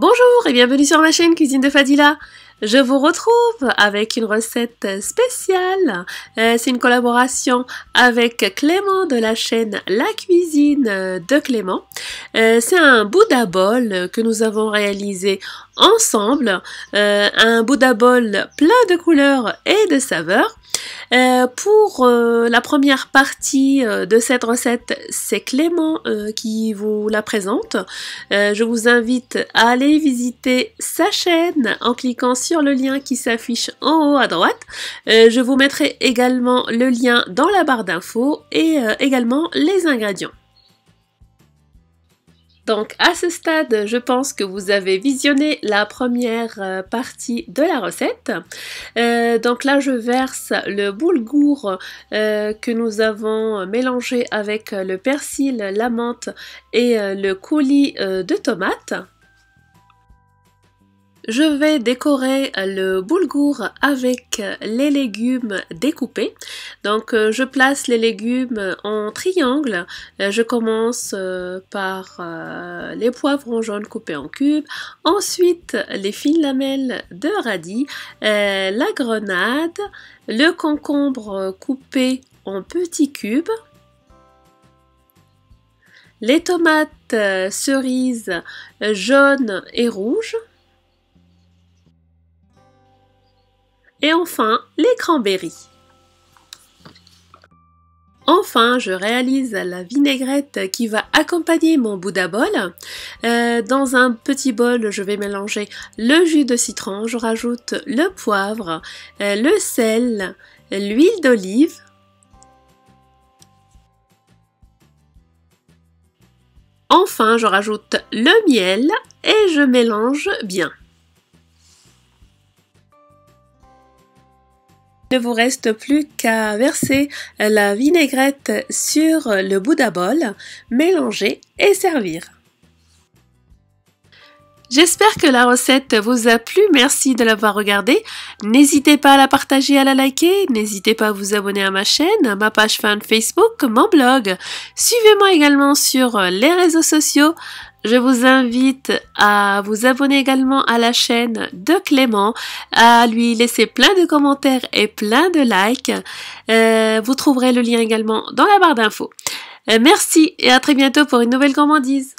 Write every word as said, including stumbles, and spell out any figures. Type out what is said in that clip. Bonjour et bienvenue sur ma chaîne Cuisine de Fadila. Je vous retrouve avec une recette spéciale. Euh, c'est une collaboration avec Clément de la chaîne La Cuisine de Clément. Euh, c'est un Buddha Bowl que nous avons réalisé ensemble. Euh, un Buddha Bowl plein de couleurs et de saveurs. Euh, pour euh, la première partie euh, de cette recette, c'est Clément euh, qui vous la présente. Euh, je vous invite à aller visiter sa chaîne en cliquant sur le lien qui s'affiche en haut à droite. Euh, je vous mettrai également le lien dans la barre d'infos et euh, également les ingrédients. Donc à ce stade, je pense que vous avez visionné la première partie de la recette. Euh, donc là, je verse le boulgour euh, que nous avons mélangé avec le persil, la menthe et euh, le coulis euh, de tomates. Je vais décorer le boulgour avec les légumes découpés. Donc je place les légumes en triangle. Je commence par les poivrons jaunes coupés en cubes. Ensuite les fines lamelles de radis, la grenade, le concombre coupé en petits cubes. Les tomates cerises jaunes et rouges. Et enfin, les cranberries. Enfin, je réalise la vinaigrette qui va accompagner mon Buddha Bowl. Euh, dans un petit bol, je vais mélanger le jus de citron, je rajoute le poivre, euh, le sel, l'huile d'olive. Enfin, je rajoute le miel et je mélange bien. Il ne vous reste plus qu'à verser la vinaigrette sur le Buddha Bowl, mélanger et servir. J'espère que la recette vous a plu, merci de l'avoir regardée. N'hésitez pas à la partager, à la liker, n'hésitez pas à vous abonner à ma chaîne, à ma page fan Facebook, mon blog. Suivez-moi également sur les réseaux sociaux. Je vous invite à vous abonner également à la chaîne de Clément, à lui laisser plein de commentaires et plein de likes. Euh, vous trouverez le lien également dans la barre d'infos. Euh, merci et à très bientôt pour une nouvelle gourmandise.